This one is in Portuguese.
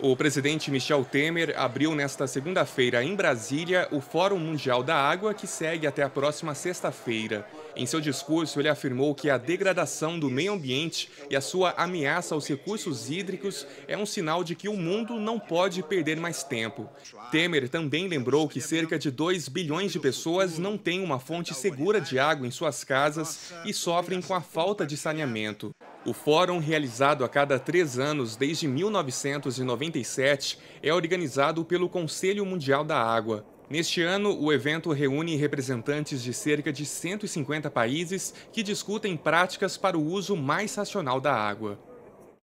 O presidente Michel Temer abriu nesta segunda-feira em Brasília o Fórum Mundial da Água, que segue até a próxima sexta-feira. Em seu discurso, ele afirmou que a degradação do meio ambiente e a sua ameaça aos recursos hídricos é um sinal de que o mundo não pode perder mais tempo. Temer também lembrou que cerca de 2 bilhões de pessoas não têm uma fonte segura de água em suas casas e sofrem com a falta de saneamento. O fórum, realizado a cada 3 anos desde 1997, é organizado pelo Conselho Mundial da Água. Neste ano, o evento reúne representantes de cerca de 150 países que discutem práticas para o uso mais racional da água.